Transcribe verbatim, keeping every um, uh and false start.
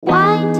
Why?